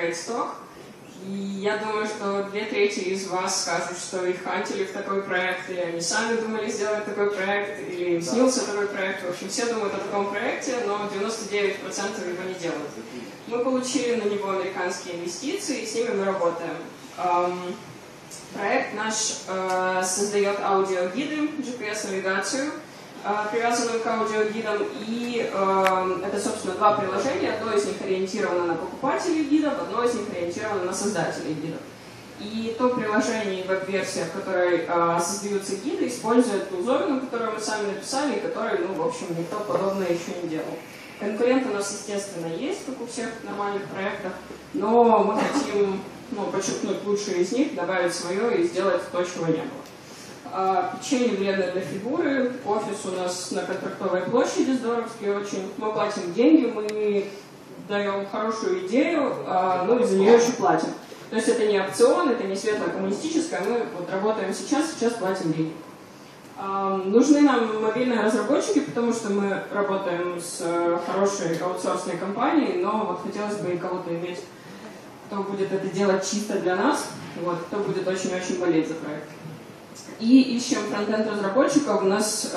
хедсток. И я думаю, что 2/3 из вас скажут, что их хантили в такой проект, или они сами думали сделать такой проект, или им снился такой проект. В общем, все думают о таком проекте, но 99% его не делают. Мы получили на него американские инвестиции, и с ними мы работаем. Проект наш создает аудиогиды, GPS-навигацию, привязанную к аудиогидам, и это, собственно, два приложения. Одно из них ориентировано на покупателей гидов, одно из них ориентировано на создателей гидов. И то приложение и веб-версия, в которой создаются гиды, использует ту зону, которую мы сами написали, и которую, ну, в общем, никто подобное еще не делал. Конкурент у нас, естественно, есть, как у всех нормальных проектов, но мы хотим, ну, подчеркнуть лучшие из них, добавить свое и сделать то, чего не было. Печенье вредно для фигуры, офис у нас на Контрактовой площади здоровский очень. Мы платим деньги, мы даем хорошую идею, ну и за нее еще платим. То есть это не опцион, это не светло-коммунистическое, мы вот работаем сейчас платим деньги. Нужны нам мобильные разработчики, потому что мы работаем с хорошей аутсорсной компанией, но вот хотелось бы и кого-то иметь, кто будет это делать чисто для нас, вот, кто будет очень-очень болеть за проект. И ищем фронтенд разработчиков, у нас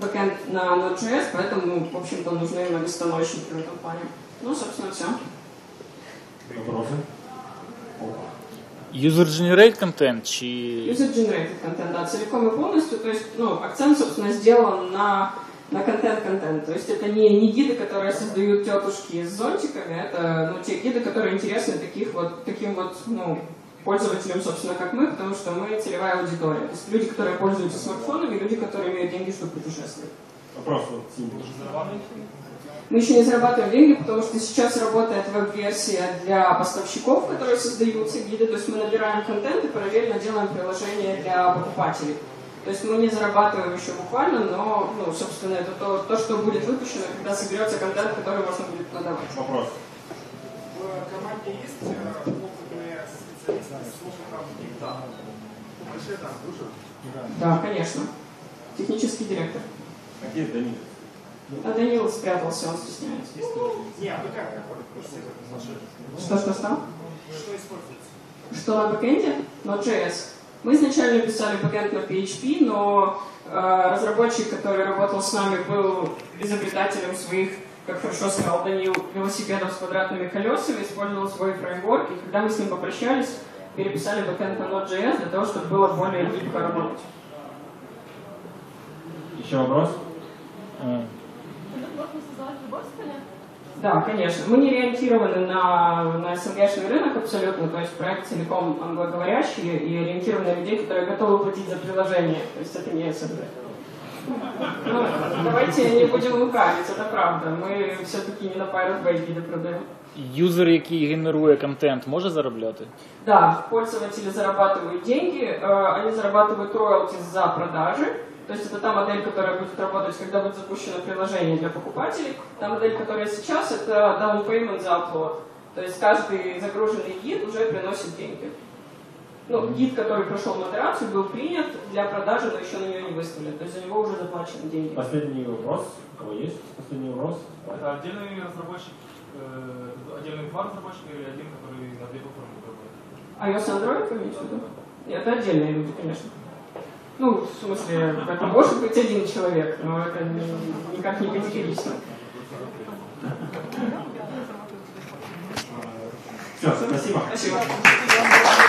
бэкенд на Node.js, поэтому, в общем-то, нужны многостаночники в этом плане. Ну, собственно, все. Вопросы? User-generated контент? User-generated контент, да, целиком и полностью. То есть, ну, акцент, собственно, сделан на контент-контент. То есть это не гиды, которые создают тетушки с зонтиками, это, ну, те гиды, которые интересны таким вот, ну, пользователям, собственно, как мы, потому что мы целевая аудитория. То есть люди, которые пользуются смартфонами, люди, которые имеют деньги, чтобы путешествовать. Вопрос. Мы еще не зарабатываем деньги, потому что сейчас работает веб-версия для поставщиков, которые создаются гиды. То есть мы набираем контент и параллельно делаем приложение для покупателей. То есть мы не зарабатываем еще буквально, но, ну, собственно, это то, что будет выпущено, когда соберется контент, который можно будет продавать. Вопрос. В команде есть Да, конечно. Технический директор. А где Данил? А Данил спрятался, он стесняется. Нет, а вы как? Что стало? Что используется? Что на бэкэнде? Node.js. Мы изначально писали бэкэнд на PHP, но разработчик, который работал с нами, был изобретателем своих, как хорошо сказал Данил, велосипедов с квадратными колесами, использовал свой фреймворк, и когда мы с ним попрощались, переписали бэкэнд на Node.js для того, чтобы было более гибко работать. Еще вопрос? Да, конечно. Мы не ориентированы на СНГ-шный рынок абсолютно, то есть проект целиком англоговорящий и ориентирован на людей, которые готовы платить за приложение, то есть это не СНГ. Ну, давайте не будем лукавить, это правда. Ми все-таки не на Pirate Bay гиди продаємо. Юзер, який генерує контент, може заробляти? Да, пользователи зарабатывают деньги, они зарабатывают роялти за продажи. То есть это та модель, которая будет работать, когда будет запущено приложение для покупателей. Та модель, которая сейчас, это down payment за upload. То есть каждый загруженный гид уже приносит деньги. Ну, гид, который прошел модерацию, был принят для продажи, но еще на нее не выставлен. То есть за него уже заплачены деньги. Последний вопрос. У кого есть последний вопрос? Это отдельный разработчик, отдельный два разработчика или один, который на две платформы работает? iOS Android, конечно, да? Нет, это отдельные люди, конечно. Ну, в смысле, это может быть один человек, но это никак не категорично. Все, спасибо.